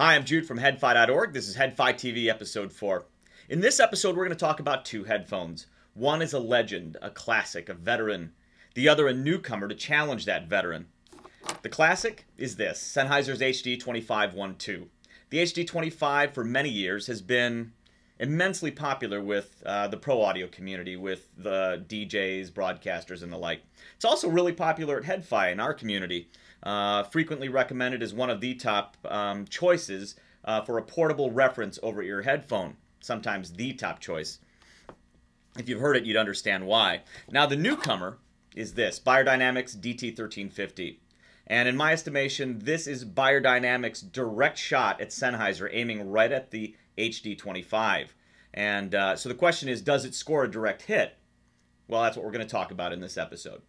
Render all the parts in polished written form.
Hi, I'm Jude from HeadFi.org. This is HeadFi TV episode 4. In this episode, we're going to talk about two headphones. One is a legend, a classic, a veteran. The other, a newcomer to challenge that veteran. The classic is this, Sennheiser's HD 25-1 ii. The HD 25 for many years has been immensely popular with the pro audio community, with the DJs, broadcasters, and the like. It's also really popular at HeadFi in our community. Frequently recommended as one of the top choices for a portable reference over-ear headphone. Sometimes the top choice. If you've heard it, you'd understand why. Now, the newcomer is this, Beyerdynamic's DT 1350. And in my estimation, this is Beyerdynamic's direct shot at Sennheiser, aiming right at the HD 25. And so the question is, does it score a direct hit? Well, that's what we're going to talk about in this episode.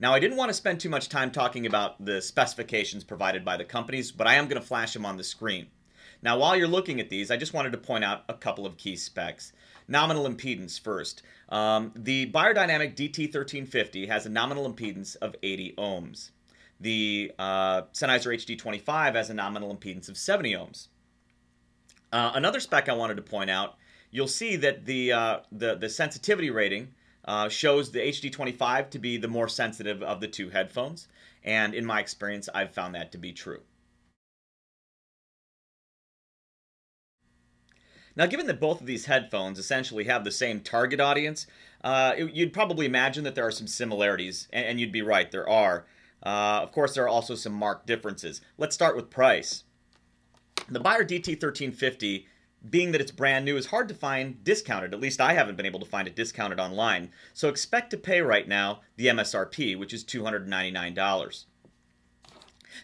Now, I didn't want to spend too much time talking about the specifications provided by the companies, but I am going to flash them on the screen. Now, while you're looking at these, I just wanted to point out a couple of key specs. Nominal impedance first. The Beyerdynamic DT 1350 has a nominal impedance of 80 ohms. The Sennheiser HD 25 has a nominal impedance of 70 ohms. Another spec I wanted to point out, you'll see that the sensitivity rating shows the HD 25 to be the more sensitive of the two headphones, and in my experience, I've found that to be true. Now, given that both of these headphones essentially have the same target audience, you'd probably imagine that there are some similarities, and you'd be right, there are. Of course, there are also some marked differences. Let's start with price. The Beyer DT 1350, being that it's brand new, is hard to find discounted. At least I haven't been able to find it discounted online. So expect to pay right now the MSRP, which is $299.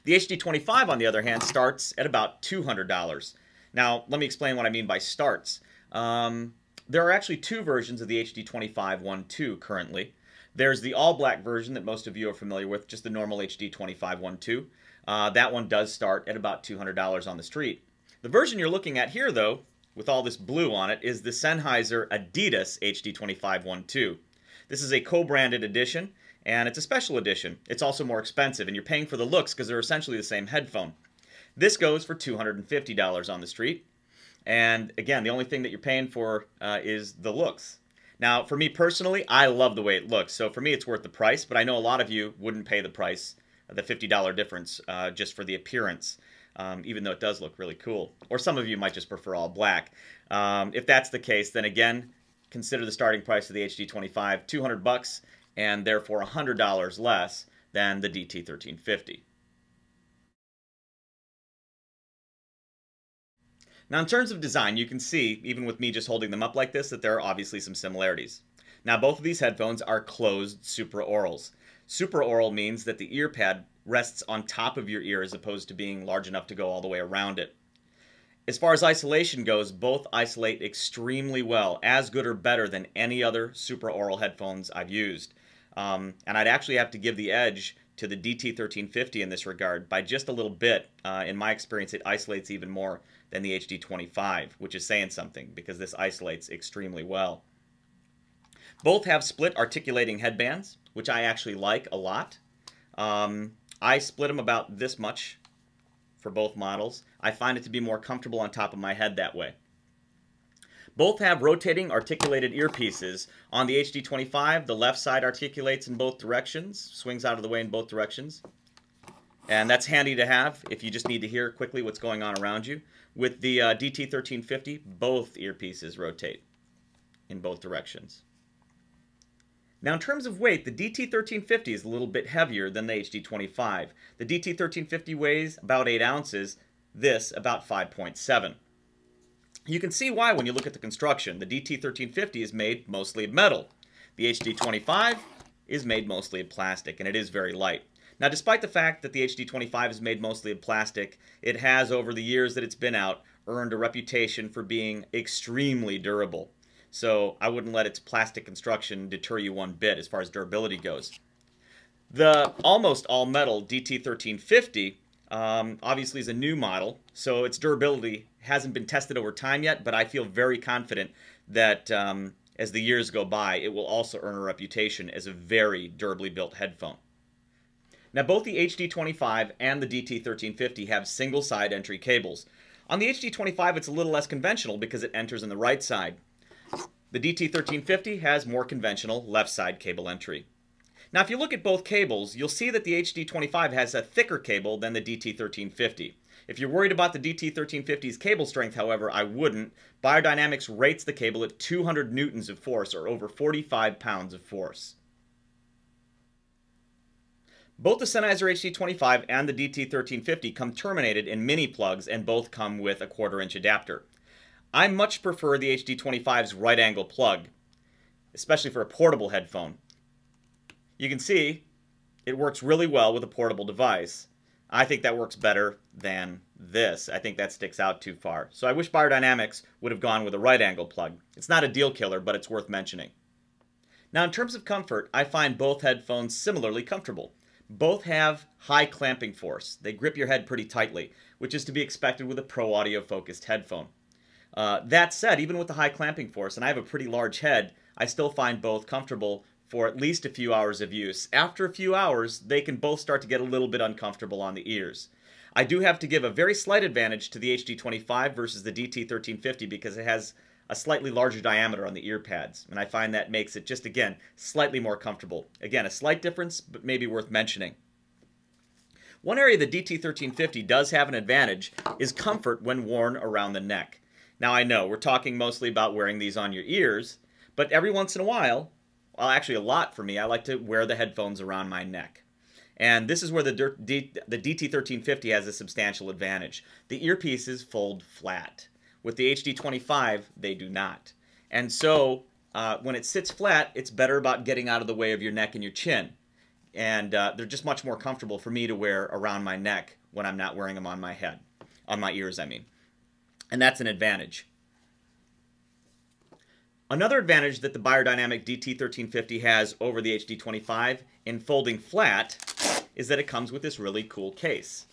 The HD 25, on the other hand, starts at about $200. Now, let me explain what I mean by starts. There are actually two versions of the HD 25-1 ii currently. There's the all-black version that most of you are familiar with, just the normal HD 25-1 ii. That one does start at about $200 on the street. The version you're looking at here, though, with all this blue on it, is the Sennheiser Adidas HD 25-1 ii. This is a co-branded edition, and it's a special edition. It's also more expensive, and you're paying for the looks because they're essentially the same headphone. This goes for $250 on the street, and again, the only thing that you're paying for is the looks. Now, for me personally, I love the way it looks, so for me it's worth the price, but I know a lot of you wouldn't pay the price, the $50 difference, just for the appearance, even though it does look really cool. Or some of you might just prefer all black. If that's the case, then again, consider the starting price of the HD 25, $200, and therefore $100 less than the DT 1350. Now, in terms of design, you can see, even with me just holding them up like this, that there are obviously some similarities. Now, both of these headphones are closed supraorals. Supraoral means that the ear pad rests on top of your ear as opposed to being large enough to go all the way around it. As far as isolation goes, both isolate extremely well, as good or better than any other supraoral headphones I've used. And I'd actually have to give the edge to the DT 1350 in this regard by just a little bit. In my experience, it isolates even more than the HD 25, which is saying something because this isolates extremely well. Both have split articulating headbands, which I actually like a lot. I split them about this much for both models. I find it to be more comfortable on top of my head that way. Both have rotating articulated earpieces. On the HD 25, the left side articulates in both directions, swings out of the way in both directions. And that's handy to have if you just need to hear quickly what's going on around you. With the DT 1350, both earpieces rotate in both directions. Now, in terms of weight, the DT 1350 is a little bit heavier than the HD 25. The DT 1350 weighs about 8 ounces, this about 5.7. You can see why when you look at the construction. The DT 1350 is made mostly of metal. The HD 25 is made mostly of plastic, and it is very light. Now, despite the fact that the HD 25 is made mostly of plastic, it has, over the years that it's been out, earned a reputation for being extremely durable. So I wouldn't let its plastic construction deter you one bit as far as durability goes. The almost all-metal DT 1350 obviously is a new model, so its durability hasn't been tested over time yet, but I feel very confident that as the years go by, it will also earn a reputation as a very durably built headphone. Now both the HD 25 and the DT 1350 have single side entry cables. On the HD 25 it's a little less conventional because it enters in the right side. The DT 1350 has more conventional left side cable entry. Now if you look at both cables, you'll see that the HD 25 has a thicker cable than the DT 1350. If you're worried about the DT 1350's cable strength, however, I wouldn't. Beyerdynamic rates the cable at 200 newtons of force, or over 45 pounds of force. Both the Sennheiser HD 25 and the DT 1350 come terminated in mini plugs, and both come with a 1/4-inch adapter. I much prefer the HD 25's right angle plug, especially for a portable headphone. You can see it works really well with a portable device. I think that works better than this. I think that sticks out too far. So I wish Beyerdynamic would have gone with a right angle plug. It's not a deal killer, but it's worth mentioning. Now in terms of comfort, I find both headphones similarly comfortable. Both have high clamping force. They grip your head pretty tightly, which is to be expected with a pro audio focused headphone. That said, even with the high clamping force, and I have a pretty large head, I still find both comfortable for at least a few hours of use. After a few hours, they can both start to get a little bit uncomfortable on the ears. I do have to give a very slight advantage to the HD 25 versus the DT 1350 because it has a slightly larger diameter on the ear pads, and I find that makes it just, again, slightly more comfortable. Again, a slight difference, but maybe worth mentioning. One area the DT 1350 does have an advantage is comfort when worn around the neck. Now I know, we're talking mostly about wearing these on your ears, but every once in a while, well actually a lot for me, I like to wear the headphones around my neck. And this is where the DT 1350 has a substantial advantage. The earpieces fold flat. With the HD 25, they do not. And so when it sits flat, it's better about getting out of the way of your neck and your chin. And they're just much more comfortable for me to wear around my neck when I'm not wearing them on my head, on my ears, I mean. And that's an advantage. Another advantage that the Beyerdynamic DT 1350 has over the HD 25 in folding flat is that it comes with this really cool case.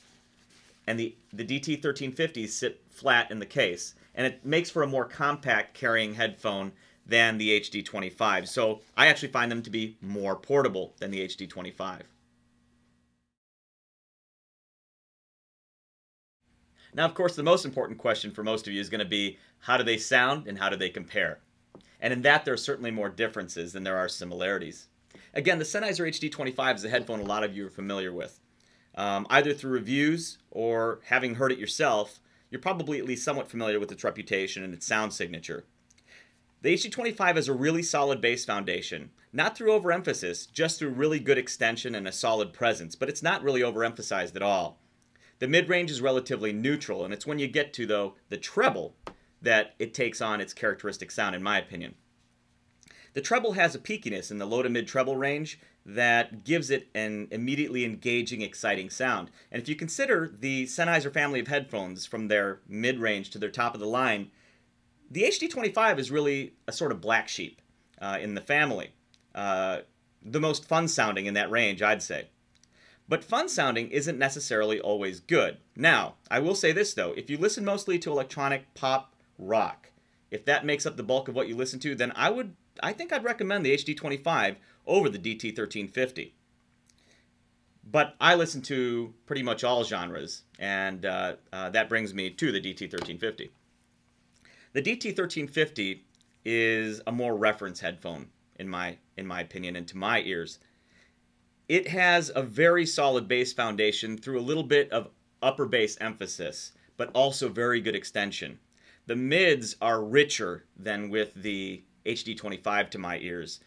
And the DT 1350s sit flat in the case, and it makes for a more compact carrying headphone than the HD 25. So I actually find them to be more portable than the HD 25. Now, of course, the most important question for most of you is going to be, how do they sound and how do they compare? And in that, there are certainly more differences than there are similarities. Again, the Sennheiser HD 25 is a headphone a lot of you are familiar with. Either through reviews or having heard it yourself, you're probably at least somewhat familiar with its reputation and its sound signature. The HD 25 has a really solid bass foundation, not through overemphasis, just through really good extension and a solid presence, but it's not really overemphasized at all. The mid-range is relatively neutral, and it's when you get to, though, the treble that it takes on its characteristic sound, in my opinion. The treble has a peakiness in the low to mid treble range that gives it an immediately engaging, exciting sound. And if you consider the Sennheiser family of headphones from their mid-range to their top of the line, the HD 25 is really a sort of black sheep in the family. The most fun sounding in that range, I'd say. But fun sounding isn't necessarily always good. Now, I will say this though, if you listen mostly to electronic pop rock, if that makes up the bulk of what you listen to, then I think I'd recommend the HD 25 over the DT 1350. But I listen to pretty much all genres, and that brings me to the DT 1350. The DT 1350 is a more reference headphone, in my opinion, and to my ears. It has a very solid bass foundation through a little bit of upper bass emphasis, but also very good extension. The mids are richer than with the HD 25 to my ears.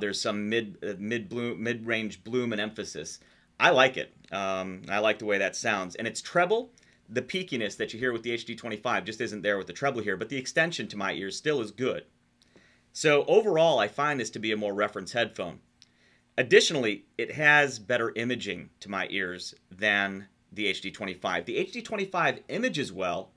There's some mid-range bloom and emphasis. I like it. I like the way that sounds. And it's treble. The peakiness that you hear with the HD 25 just isn't there with the treble here, but the extension to my ears still is good. So overall, I find this to be a more reference headphone. Additionally, it has better imaging to my ears than the HD 25. The HD 25 images well,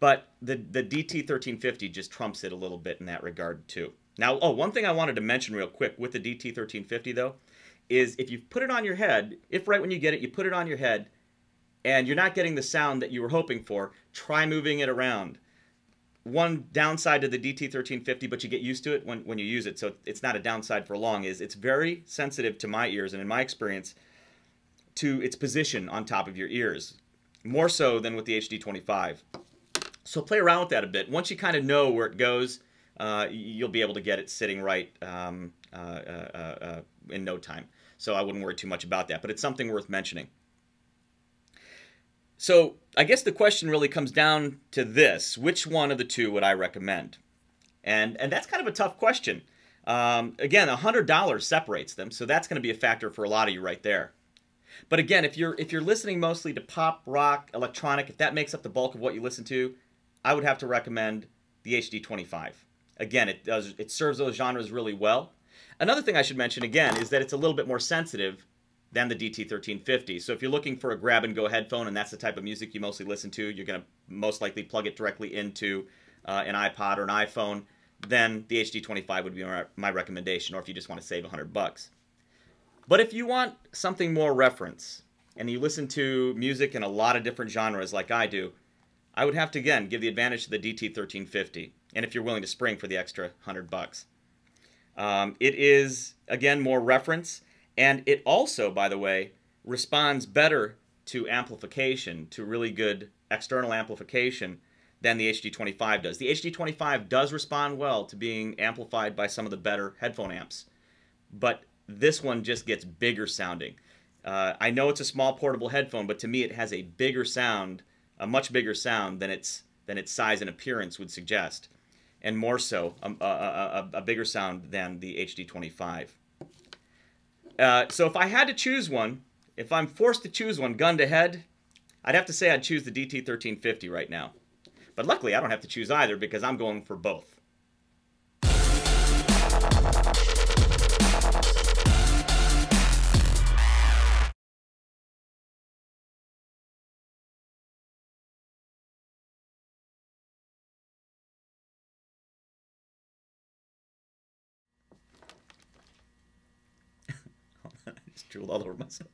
but the DT 1350 just trumps it a little bit in that regard, too. Now, one thing I wanted to mention real quick with the DT 1350, though, is if you put it on your head, if right when you get it, you put it on your head, and you're not getting the sound that you were hoping for, try moving it around. One downside to the DT 1350, but you get used to it when you use it, so it's not a downside for long, is it's very sensitive to my ears, and in my experience, to its position on top of your ears, more so than with the HD 25. So play around with that a bit. Once you kind of know where it goes, you'll be able to get it sitting right in no time. So I wouldn't worry too much about that, but it's something worth mentioning. So I guess the question really comes down to this: which one of the two would I recommend? And that's kind of a tough question. Again, $100 separates them, so that's going to be a factor for a lot of you right there. But again, if you're listening mostly to pop, rock, electronic, if that makes up the bulk of what you listen to, I would have to recommend the HD 25. Again, it serves those genres really well. Another thing I should mention again is that it's a little bit more sensitive than the DT 1350. So if you're looking for a grab-and-go headphone and that's the type of music you mostly listen to, you're going to most likely plug it directly into an iPod or an iPhone, then the HD 25 would be my recommendation, or if you just want to save $100. But if you want something more reference and you listen to music in a lot of different genres like I do, I would have to, again, give the advantage to the DT 1350, and if you're willing to spring for the extra $100. It is, again, more reference, and it also, by the way, responds better to amplification, to really good external amplification, than the HD 25 does. The HD 25 does respond well to being amplified by some of the better headphone amps, but this one just gets bigger sounding. I know it's a small portable headphone, but to me it has a bigger sound, a much bigger sound than its size and appearance would suggest, and more so a bigger sound than the HD 25. So if I had to choose one, if I'm forced to choose one, gun to head, I'd have to say I'd choose the DT 1350 right now. But luckily, I don't have to choose either because I'm going for both. Jude all over myself.